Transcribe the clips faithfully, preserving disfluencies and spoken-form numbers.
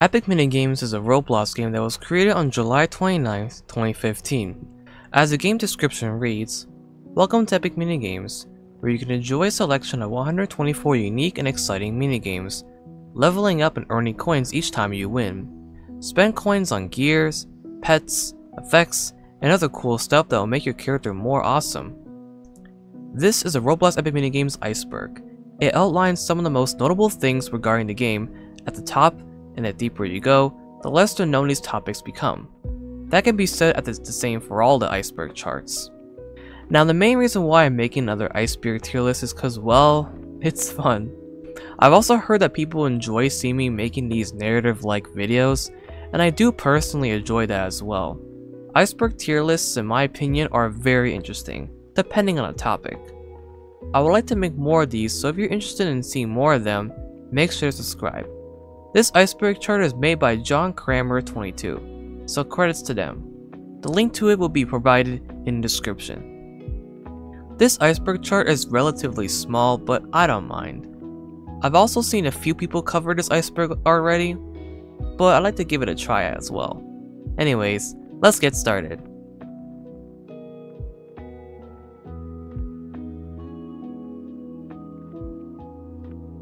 Epic Minigames is a Roblox game that was created on July twenty-ninth, twenty fifteen. As the game description reads, "Welcome to Epic Minigames, where you can enjoy a selection of one hundred twenty-four unique and exciting minigames, leveling up and earning coins each time you win. Spend coins on gears, pets, effects, and other cool stuff that will make your character more awesome." This is a Roblox Epic Minigames iceberg. It outlines some of the most notable things regarding the game at the top, and the deeper you go, the less known these topics become. That can be said at the same for all the iceberg charts. Now, the main reason why I'm making another iceberg tier list is because, well, it's fun. I've also heard that people enjoy seeing me making these narrative-like videos, and I do personally enjoy that as well. Iceberg tier lists, in my opinion, are very interesting, depending on a topic. I would like to make more of these, so if you're interested in seeing more of them, make sure to subscribe. This iceberg chart is made by John Kramer twenty-two, so credits to them. The link to it will be provided in the description. This iceberg chart is relatively small, but I don't mind. I've also seen a few people cover this iceberg already, but I'd like to give it a try as well. Anyways, let's get started.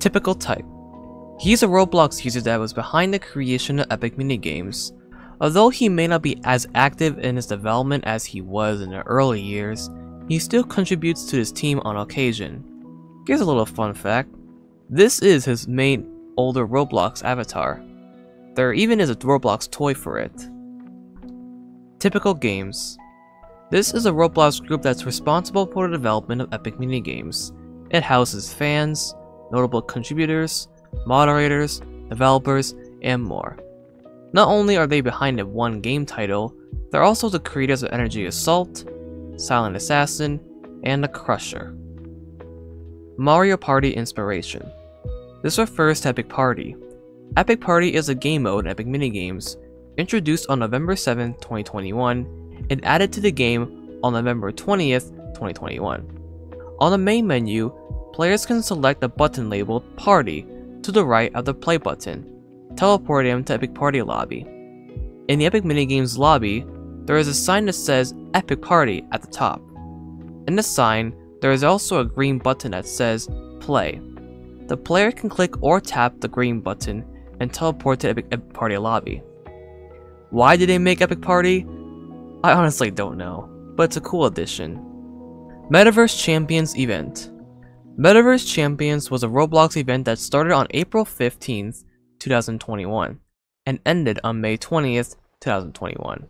Typical Type. He's a Roblox user that was behind the creation of Epic Minigames. Although he may not be as active in his development as he was in the early years, he still contributes to his team on occasion. Here's a little fun fact. This is his main older Roblox avatar. There even is a Roblox toy for it. Typical Games. This is a Roblox group that's responsible for the development of Epic Minigames. It houses fans, notable contributors, moderators, developers, and more. Not only are they behind the one game title, they're also the creators of Energy Assault, Silent Assassin, and The Crusher. Mario Party Inspiration. This refers to Epic Party. Epic Party is a game mode in Epic Minigames, introduced on November seventh, twenty twenty-one, and added to the game on November twentieth, twenty twenty-one. On the main menu, players can select the button labeled Party, to the right of the play button, teleport him to Epic Party lobby. In the Epic Minigames lobby, there is a sign that says Epic Party at the top. In the sign, there is also a green button that says Play. The player can click or tap the green button and teleport to Epic, Epic Party lobby. Why did they make Epic Party? I honestly don't know, but it's a cool addition. Metaverse Champions Event. Metaverse Champions was a Roblox event that started on April fifteenth, two thousand twenty-one, and ended on May twentieth, two thousand twenty-one.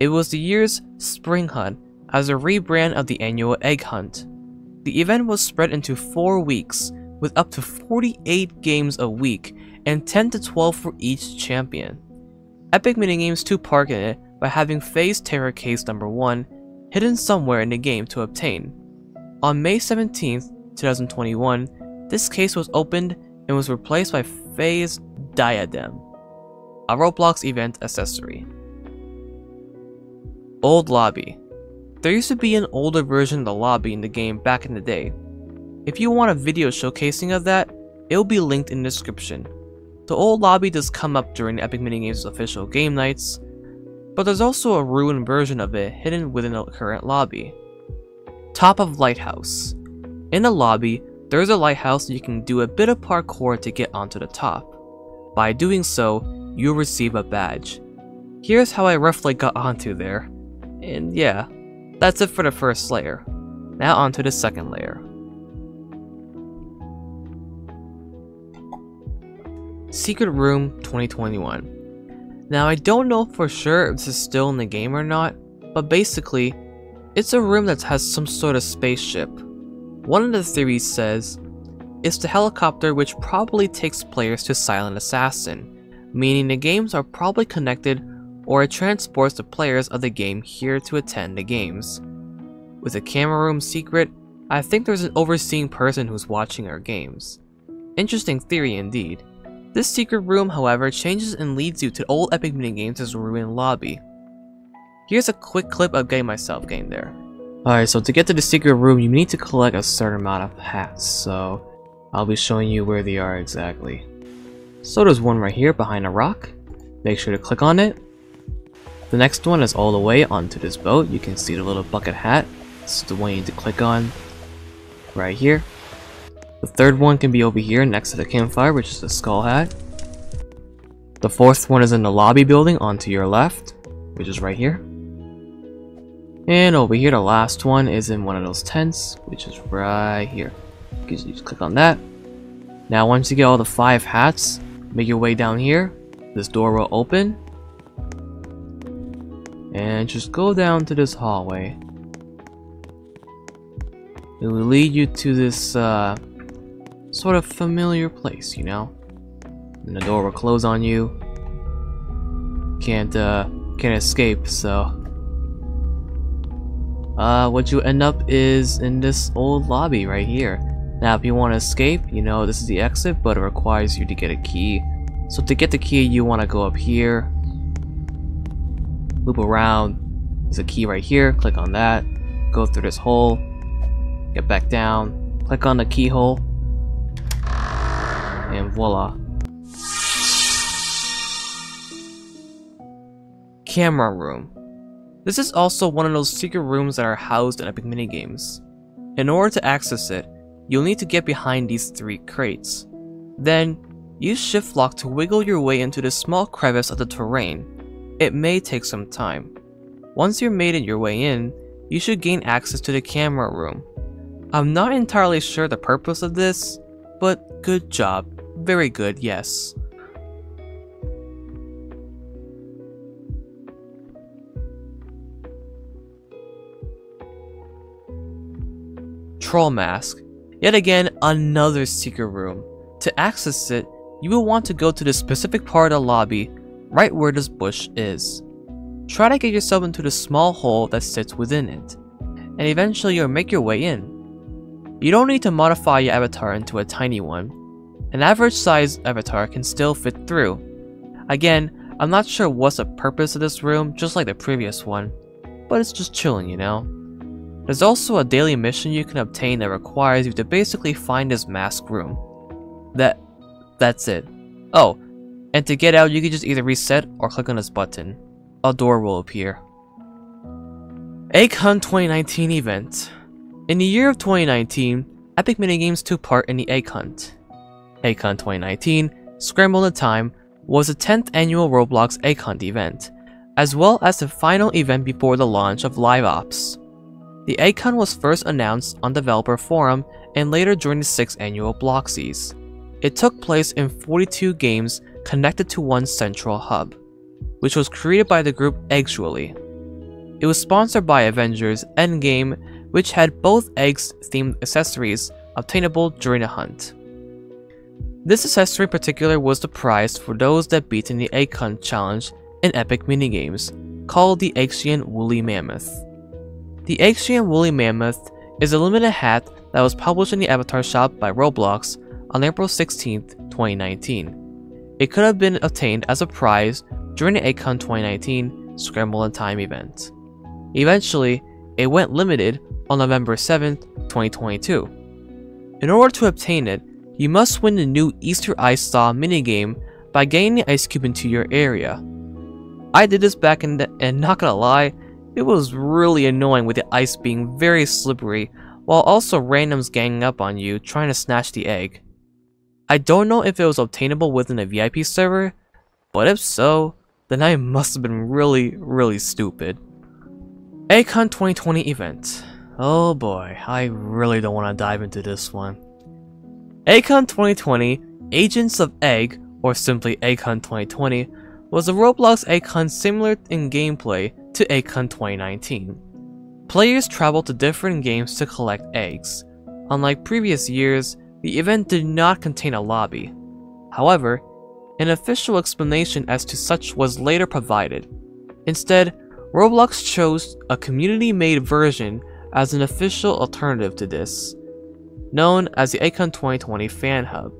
It was the year's Spring Hunt as a rebrand of the annual Egg Hunt. The event was spread into four weeks, with up to forty-eight games a week and ten to twelve for each champion. Epic Minigames took part in it by having Phase Terror Case number one hidden somewhere in the game to obtain. On May seventeenth, two thousand twenty-one, this case was opened and was replaced by FaZe Diadem, a Roblox event accessory. Old Lobby. There used to be an older version of the lobby in the game back in the day. If you want a video showcasing of that, it will be linked in the description. The old lobby does come up during the Epic Minigames' official game nights, but there's also a ruined version of it hidden within the current lobby. Top of Lighthouse. In the lobby, there is a lighthouse that you can do a bit of parkour to get onto the top. By doing so, you'll receive a badge. Here's how I roughly got onto there. And yeah, that's it for the first layer. Now onto the second layer. Secret Room twenty twenty-one. Now I don't know for sure if this is still in the game or not, but basically, it's a room that has some sort of spaceship. One of the theories says, it's the helicopter which probably takes players to Silent Assassin, meaning the games are probably connected or it transports the players of the game here to attend the games. With the camera room secret, I think there's an overseeing person who's watching our games. Interesting theory indeed. This secret room, however, changes and leads you to old Epic Minigames' ruined lobby. Here's a quick clip of getting myself game there. Alright, so to get to the secret room, you need to collect a certain amount of hats, so I'll be showing you where they are exactly. So there's one right here behind a rock. Make sure to click on it. The next one is all the way onto this boat. You can see the little bucket hat. It's the one you need to click on right here. The third one can be over here next to the campfire, which is the skull hat. The fourth one is in the lobby building on to your left, which is right here. And over here, the last one is in one of those tents, which is right here. You just click on that. Now once you get all the five hats, make your way down here. This door will open. And just go down to this hallway. It will lead you to this uh, sort of familiar place, you know? And the door will close on you. Can't, uh, can't escape, so... Uh, what you end up is in this old lobby right here. Now if you want to escape, you know this is the exit, but it requires you to get a key. So to get the key, you want to go up here, loop around, there's a key right here, click on that, go through this hole, get back down, click on the keyhole, and voila. Camera room. This is also one of those secret rooms that are housed in Epic Minigames. In order to access it, you'll need to get behind these three crates. Then, use shift lock to wiggle your way into the small crevice of the terrain. It may take some time. Once you're made it your way in, you should gain access to the camera room. I'm not entirely sure the purpose of this, but good job. Very good, yes. Troll Mask. Yet again, another secret room. To access it, you will want to go to the specific part of the lobby, right where this bush is. Try to get yourself into the small hole that sits within it, and eventually you'll make your way in. You don't need to modify your avatar into a tiny one. An average sized avatar can still fit through. Again, I'm not sure what's the purpose of this room, just like the previous one, but it's just chilling, you know? There's also a daily mission you can obtain that requires you to basically find this mask room. That, that's it. Oh, and to get out you can just either reset or click on this button. A door will appear. EggCon twenty nineteen event. In the year of twenty nineteen, Epic Minigames took part in the Egg Hunt. EggCon twenty nineteen, Scramble in Time, was the tenth annual Roblox Egg Hunt event, as well as the final event before the launch of Live Ops. The Egg Hunt was first announced on Developer Forum and later during the sixth annual Bloxies. It took place in forty-two games connected to one central hub, which was created by the group Eggually. It was sponsored by Avengers Endgame, which had both Eggs-themed accessories obtainable during the hunt. This accessory in particular was the prize for those that beat in the Egg Hunt challenge in Epic Minigames, called the Extreme Woolly Mammoth. The Extreme Woolly Mammoth is a limited hat that was published in the Avatar Shop by Roblox on April sixteenth, twenty nineteen. It could have been obtained as a prize during the EggCon twenty nineteen Scramble in Time event. Eventually, it went limited on November seventh, twenty twenty-two. In order to obtain it, you must win the new Easter Ice Saw minigame by getting the ice cube into your area. I did this back in the, and not gonna lie, it was really annoying with the ice being very slippery while also randoms ganging up on you trying to snatch the egg. I don't know if it was obtainable within a V I P server, but if so, then I must have been really, really stupid. Egg Hunt twenty twenty event. Oh boy, I really don't want to dive into this one. Egg Hunt twenty twenty, Agents of Egg, or simply Egg Hunt twenty twenty, was a Roblox EggCon similar in gameplay to EggCon twenty nineteen. Players traveled to different games to collect eggs. Unlike previous years, the event did not contain a lobby. However, an official explanation as to such was later provided. Instead, Roblox chose a community-made version as an official alternative to this, known as the EggCon twenty twenty Fan Hub.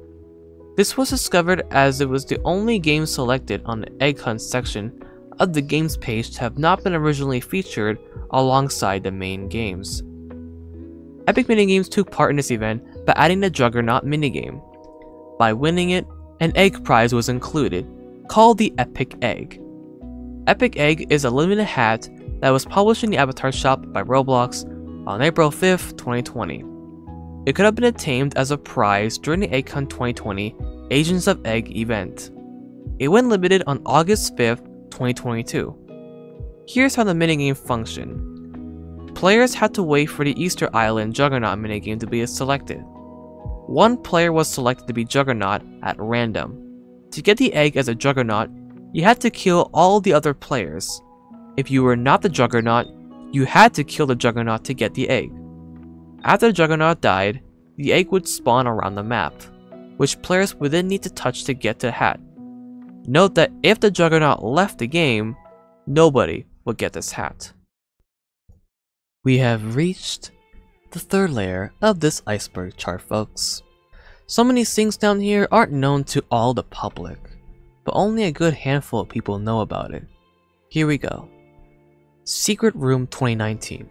This was discovered as it was the only game selected on the EggCon section of the games page to have not been originally featured alongside the main games. Epic Minigames took part in this event by adding the Juggernaut minigame. By winning it, an egg prize was included, called the Epic Egg. Epic Egg is a limited hat that was published in the Avatar Shop by Roblox on April fifth, twenty twenty. It could have been obtained as a prize during the EggCon twenty twenty Agents of Egg event. It went limited on August fifth, twenty twenty-two. Here's how the minigame functioned. Players had to wait for the Easter Island Juggernaut minigame to be selected. One player was selected to be Juggernaut at random. To get the egg as a Juggernaut, you had to kill all the other players. If you were not the Juggernaut, you had to kill the Juggernaut to get the egg. After the Juggernaut died, the egg would spawn around the map, which players would then need to touch to get to the hat. Note that if the Juggernaut left the game, nobody would get this hat. We have reached the third layer of this iceberg chart, folks. Some of these things down here aren't known to all the public, but only a good handful of people know about it. Here we go. Secret Room twenty nineteen.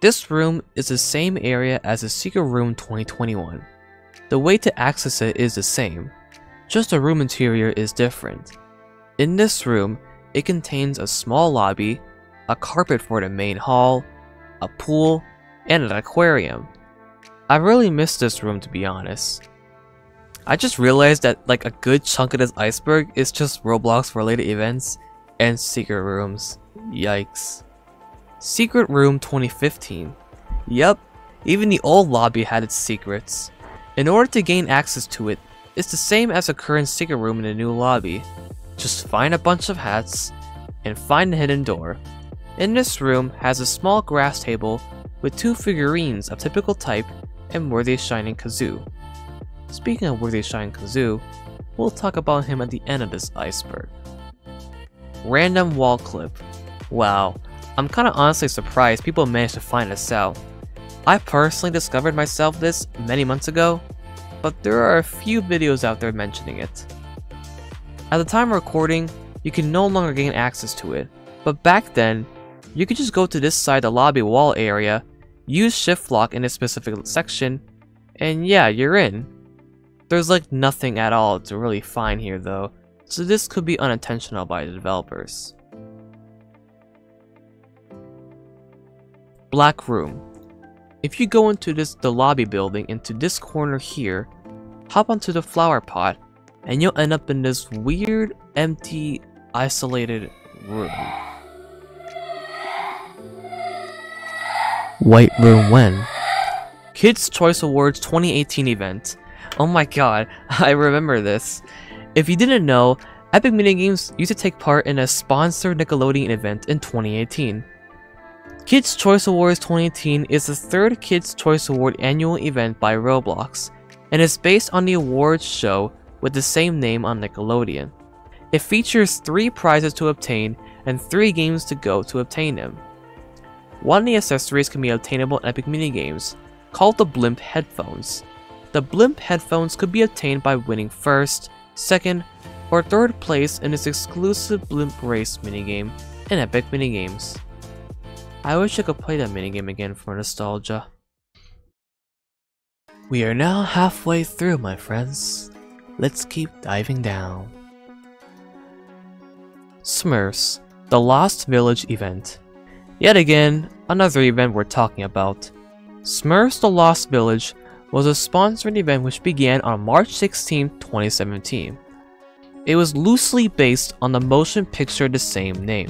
This room is the same area as the Secret Room twenty twenty-one. The way to access it is the same, just the room interior is different. In this room, it contains a small lobby, a carpet for the main hall, a pool, and an aquarium. I really miss this room, to be honest. I just realized that like a good chunk of this iceberg is just Roblox related events and secret rooms. Yikes. Secret Room twenty fifteen. Yep, even the old lobby had its secrets. In order to gain access to it, it's the same as the current secret room in the new lobby. Just find a bunch of hats and find the hidden door. In this room has a small grass table with two figurines of Typical Type and Worthy Shining Kazoo. Speaking of Worthy Shining Kazoo, we'll talk about him at the end of this iceberg. Random wall clip. Wow, I'm kinda honestly surprised people managed to find this out. I personally discovered myself this many months ago, but there are a few videos out there mentioning it. At the time of recording, you can no longer gain access to it, but back then, you could just go to this side of the lobby wall area, use shift lock in a specific section, and yeah, you're in. There's like nothing at all to really find here though, so this could be unintentional by the developers. Black Room. If you go into this the lobby building into this corner here, hop onto the flower pot, and you'll end up in this weird, empty, isolated room. White Room when? Kids' Choice Awards twenty eighteen event. Oh my god, I remember this. If you didn't know, Epic Minigames used to take part in a sponsored Nickelodeon event in twenty eighteen. Kids' Choice Awards twenty eighteen is the third Kids' Choice Award annual event by Roblox, and is based on the awards show with the same name on Nickelodeon. It features three prizes to obtain and three games to go to obtain them. One of the accessories can be obtainable in Epic Minigames, called the Blimp Headphones. The Blimp Headphones could be obtained by winning first, second, or third place in its exclusive Blimp Race minigame in Epic Minigames. I wish I could play that minigame again for nostalgia. We are now halfway through, my friends. Let's keep diving down. Smurfs The Lost Village event. Yet again, another event we're talking about. Smurfs The Lost Village was a sponsored event which began on March sixteenth, twenty seventeen. It was loosely based on the motion picture of the same name.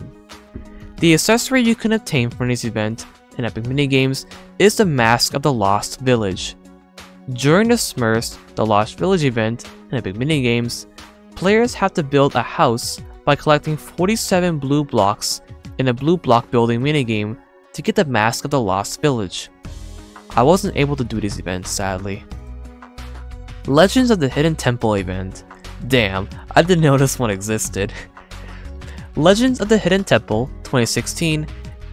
The accessory you can obtain from this event in Epic Minigames is the Mask of the Lost Village. During the Smurfs The Lost Village event in Epic Minigames, players have to build a house by collecting forty-seven blue blocks in a blue block building minigame to get the Mask of the Lost Village. I wasn't able to do these events, sadly. Legends of the Hidden Temple event. Damn, I didn't know this one existed. Legends of the Hidden Temple twenty sixteen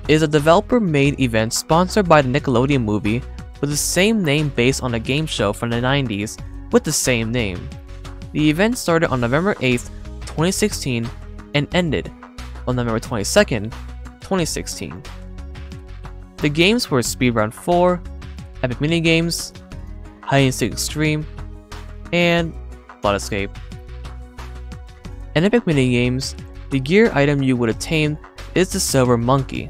is a developer-made event sponsored by the Nickelodeon movie with the same name based on a game show from the nineties with the same name. The event started on November eighth, twenty sixteen and ended on November twenty-second, twenty sixteen. The games were Speedrun four, Epic Minigames, Hide and Seek Extreme, and Blood Escape. In Epic Minigames, the gear item you would attain is the Silver Monkey.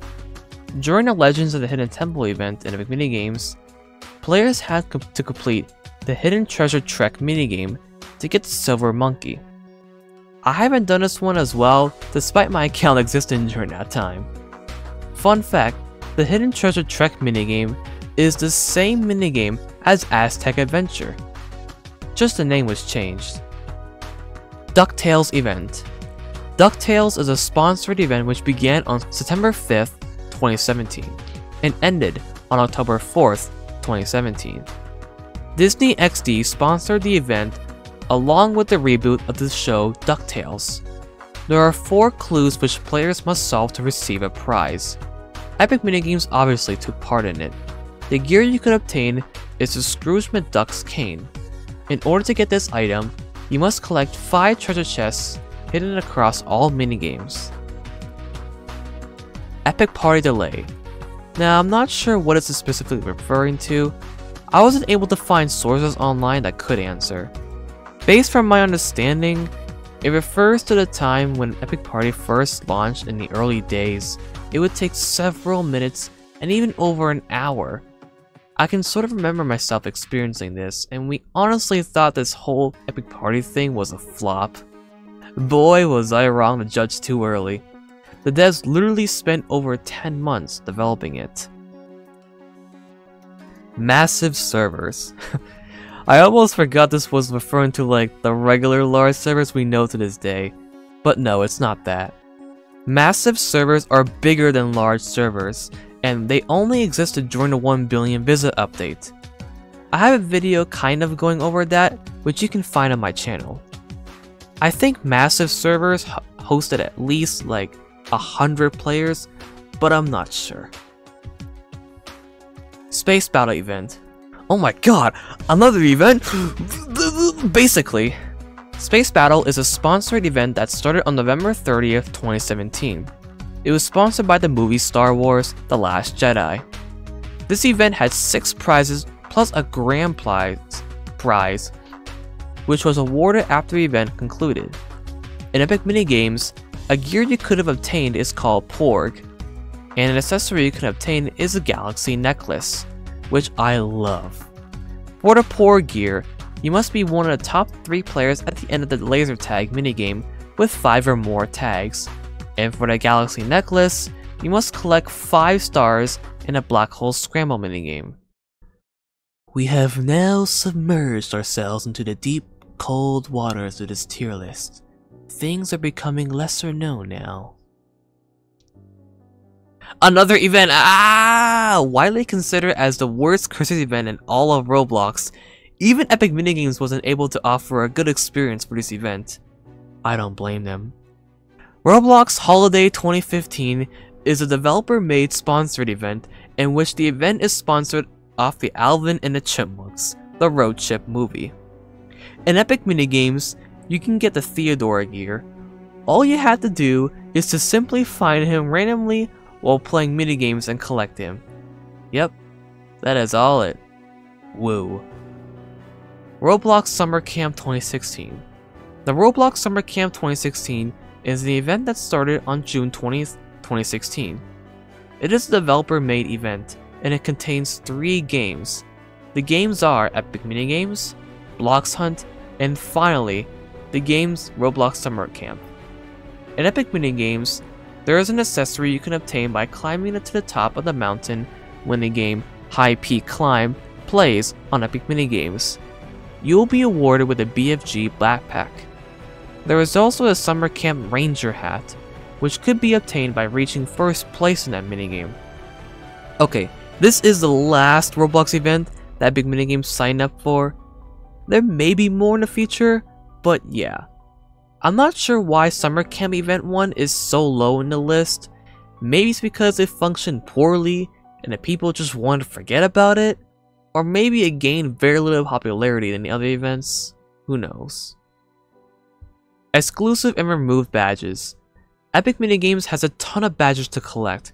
During the Legends of the Hidden Temple event in Epic Minigames, players had co to complete the Hidden Treasure Trek minigame to get the Silver Monkey. I haven't done this one as well, despite my account existing during that time. Fun fact, the Hidden Treasure Trek minigame is the same minigame as Aztec Adventure, just the name was changed. DuckTales event. DuckTales is a sponsored event which began on September fifth, twenty seventeen, and ended on October fourth, twenty seventeen. Disney X D sponsored the event along with the reboot of the show DuckTales. There are four clues which players must solve to receive a prize. Epic Minigames obviously took part in it. The gear you could obtain is the Scrooge McDuck's cane. In order to get this item, you must collect five treasure chests hidden across all minigames. Epic Party delay. Now, I'm not sure what it's specifically referring to. I wasn't able to find sources online that could answer. Based from my understanding, it refers to the time when Epic Party first launched in the early days. It would take several minutes and even over an hour. I can sort of remember myself experiencing this, and we honestly thought this whole Epic Party thing was a flop. Boy, was I wrong to judge too early. The devs literally spent over ten months developing it. Massive servers. I almost forgot this was referring to like the regular large servers we know to this day, but no, it's not that. Massive servers are bigger than large servers, and they only existed during the one billion visit update. I have a video kind of going over that, which you can find on my channel. I think massive servers hosted at least like one hundred players, but I'm not sure. Space Battle event. Oh my god, another event? Basically. Space Battle is a sponsored event that started on November thirtieth, twenty seventeen. It was sponsored by the movie Star Wars The Last Jedi. This event had six prizes plus a grand prize, prize which was awarded after the event concluded. In Epic Minigames, a gear you could have obtained is called Porg, and an accessory you can obtain is a Galaxy Necklace, which I love. For the Porg gear, you must be one of the top three players at the end of the laser tag minigame with five or more tags. And for the Galaxy Necklace, you must collect five stars in a Black Hole Scramble minigame. We have now submerged ourselves into the deep, cold waters of this tier list. Things are becoming lesser known now. Another event! Ah! Widely considered as the worst Christmas event in all of Roblox, even Epic Minigames wasn't able to offer a good experience for this event. I don't blame them. Roblox Holiday twenty fifteen is a developer-made sponsored event in which the event is sponsored off the Alvin and the Chipmunks, the road chip movie. In Epic Minigames, you can get the Theodora gear. All you have to do is to simply find him randomly while playing minigames and collect him. Yep, that is all it. Woo. Roblox Summer Camp twenty sixteen. The Roblox Summer Camp twenty sixteen is the event that started on June twentieth, twenty sixteen. It is a developer-made event, and it contains three games. The games are Epic Minigames, Blocks Hunt, and finally, the game's Roblox Summer Camp. In Epic Minigames, there is an accessory you can obtain by climbing to the top of the mountain when the game High Peak Climb plays on Epic Minigames. You will be awarded with a B F G backpack. There is also a Summer Camp Ranger hat, which could be obtained by reaching first place in that minigame. Okay, this is the last Roblox event that Epic Minigames signed up for. There may be more in the future, but yeah. I'm not sure why Summer Camp Event one is so low in the list. Maybe it's because it functioned poorly and the people just wanted to forget about it? Or maybe it gained very little popularity than the other events? Who knows? Exclusive and removed badges. Epic Minigames has a ton of badges to collect,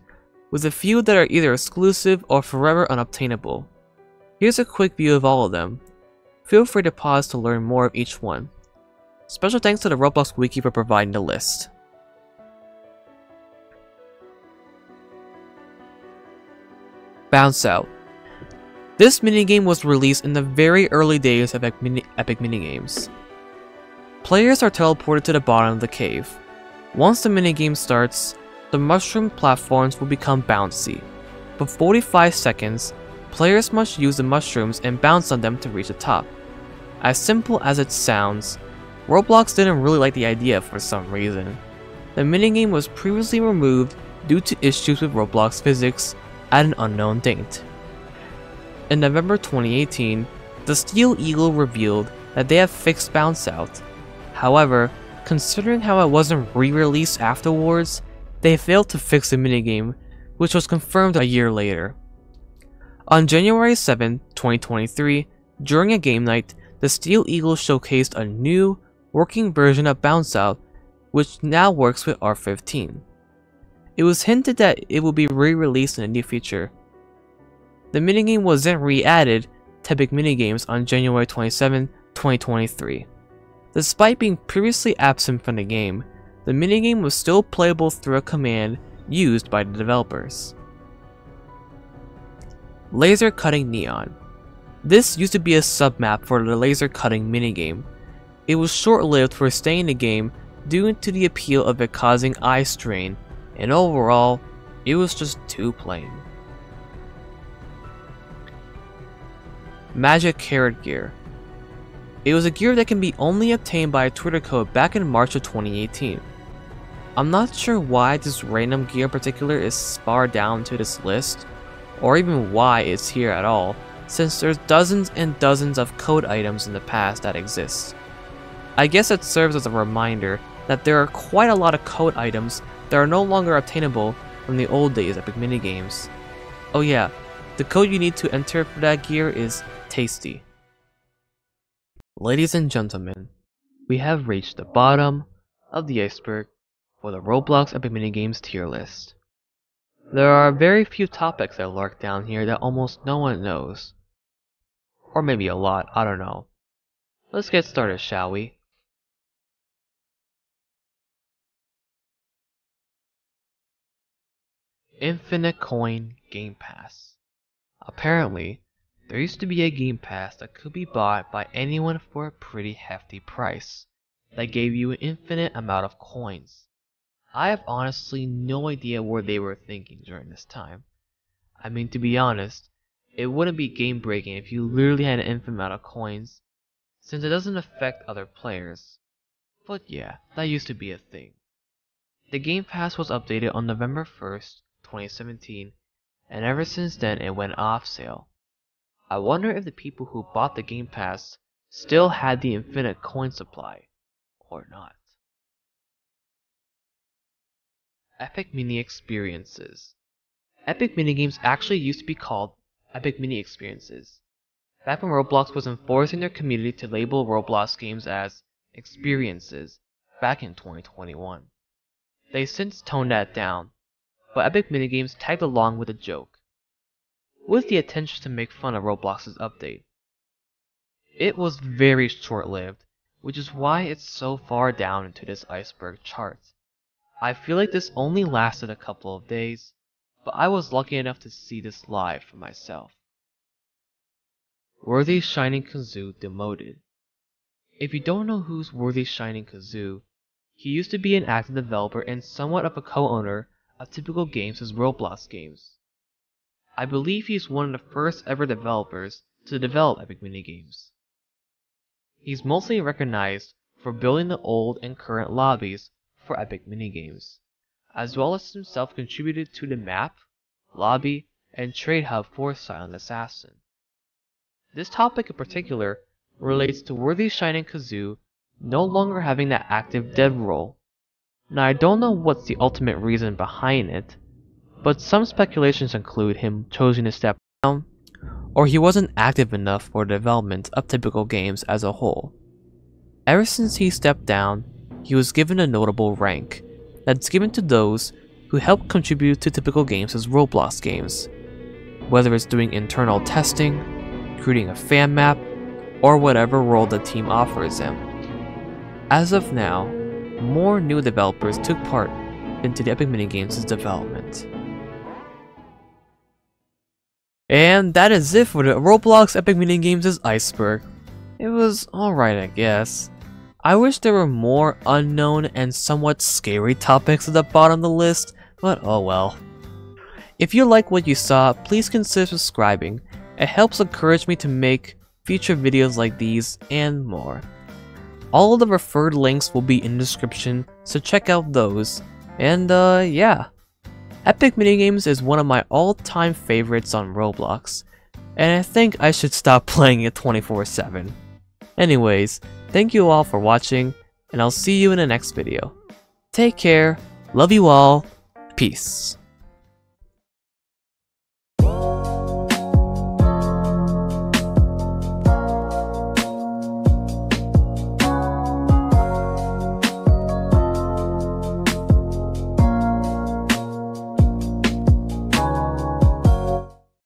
with a few that are either exclusive or forever unobtainable. Here's a quick view of all of them. Feel free to pause to learn more of each one. Special thanks to the Roblox Wiki for providing the list. Bounce Out. This minigame was released in the very early days of Epic Mini- Epic Minigames. Players are teleported to the bottom of the cave. Once the minigame starts, the mushroom platforms will become bouncy. For forty-five seconds, players must use the mushrooms and bounce on them to reach the top. As simple as it sounds, Roblox didn't really like the idea for some reason. The minigame was previously removed due to issues with Roblox physics at an unknown date. In November twenty eighteen, the Steel Eagle revealed that they have fixed Bounce Out. However, considering how it wasn't re-released afterwards, they failed to fix the minigame, which was confirmed a year later. On January seventh, twenty twenty-three, during a game night, the Steel Eagle showcased a new, working version of Bounce Out, which now works with R fifteen. It was hinted that it will be re-released in the near future. The minigame was then re-added to Epic Minigames on January twenty-seventh, twenty twenty-three. Despite being previously absent from the game, the minigame was still playable through a command used by the developers. Laser Cutting Neon. This used to be a submap for the laser cutting minigame. It was short-lived for staying in the game due to the appeal of it causing eye strain, and overall, it was just too plain. Magic Carrot Gear. It was a gear that can be only obtained by a Twitter code back in March of twenty eighteen. I'm not sure why this random gear in particular is far down to this list, or even why it's here at all, since there's dozens and dozens of code items in the past that exist. I guess it serves as a reminder that there are quite a lot of code items that are no longer obtainable from the old days Epic Minigames. Oh yeah, the code you need to enter for that gear is tasty. Ladies and gentlemen, we have reached the bottom of the iceberg for the Roblox Epic Minigames tier list. There are very few topics that lurk down here that almost no one knows. Or maybe a lot, I don't know. Let's get started, shall we? Infinite Coin Game Pass. Apparently, there used to be a Game Pass that could be bought by anyone for a pretty hefty price, that gave you an infinite amount of coins. I have honestly no idea where they were thinking during this time. I mean, to be honest, it wouldn't be game breaking if you literally had an infinite amount of coins, since it doesn't affect other players. But yeah, that used to be a thing. The Game Pass was updated on November first, twenty seventeen, and ever since then it went off sale. I wonder if the people who bought the Game Pass still had the infinite coin supply, or not. Epic Mini Experiences. Epic Minigames actually used to be called Epic Mini Experiences. Back when Roblox was enforcing their community to label Roblox games as experiences back in twenty twenty-one. They since toned that down, but Epic Minigames tagged along with a joke, with the intention to make fun of Roblox's update. It was very short-lived, which is why it's so far down into this iceberg chart. I feel like this only lasted a couple of days, but I was lucky enough to see this live for myself. Worthy Shining Kazoo demoted. If you don't know who's Worthy Shining Kazoo, he used to be an active developer and somewhat of a co-owner of Typical Games as Roblox games. I believe he's one of the first ever developers to develop Epic Minigames. He's mostly recognized for building the old and current lobbies for Epic Minigames, as well as himself contributed to the map, lobby, and trade hub for Silent Assassin. This topic in particular relates to Worthy Shining Kazoo no longer having that active dev role. Now I don't know what's the ultimate reason behind it, but some speculations include him choosing to step down, or he wasn't active enough for the development of Typical Games as a whole. Ever since he stepped down, he was given a notable rank that's given to those who help contribute to Typical Games as Roblox games, whether it's doing internal testing, creating a fan map, or whatever role the team offers them. As of now, more new developers took part into the Epic Minigames' development. And that is it for the Roblox Epic Minigames' Iceberg. It was alright, I guess. I wish there were more unknown and somewhat scary topics at the bottom of the list, but oh well. If you like what you saw, please consider subscribing. It helps encourage me to make future videos like these and more. All of the referred links will be in the description, so check out those. And uh, yeah. Epic Minigames is one of my all-time favorites on Roblox, and I think I should stop playing it twenty-four seven. Anyways, thank you all for watching, and I'll see you in the next video. Take care, love you all, peace.